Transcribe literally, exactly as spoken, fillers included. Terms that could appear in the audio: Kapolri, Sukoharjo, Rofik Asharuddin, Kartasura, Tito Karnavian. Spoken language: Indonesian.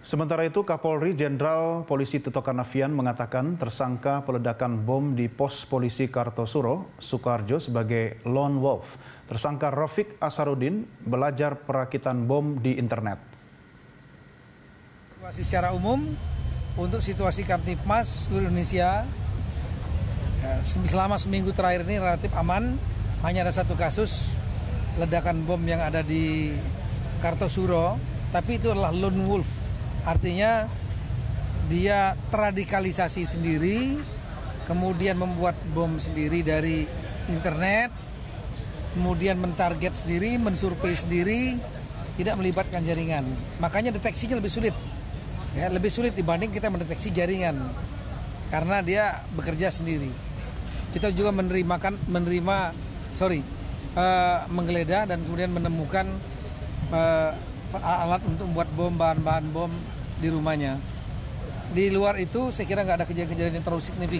Sementara itu, Kapolri Jenderal Polisi Tito Karnavian mengatakan tersangka peledakan bom di pos polisi Kartasura, Sukoharjo sebagai lone wolf. Tersangka Rofik Asharuddin belajar perakitan bom di internet. Situasi secara umum untuk situasi Kamtipmas seluruh Indonesia selama seminggu terakhir ini relatif aman. Hanya ada satu kasus ledakan bom yang ada di Kartasura, tapi itu adalah lone wolf. Artinya dia terradikalisasi sendiri, kemudian membuat bom sendiri dari internet, kemudian mentarget sendiri, mensurvei sendiri, tidak melibatkan jaringan. Makanya deteksinya lebih sulit, ya, lebih sulit dibanding kita mendeteksi jaringan, karena dia bekerja sendiri. Kita juga menerima, menerima sorry, uh, menggeledah dan kemudian menemukan uh, alat untuk membuat bom, bahan-bahan bom di rumahnya. Di luar itu saya kira nggak ada kejadian-kejadian yang terlalu signifikan.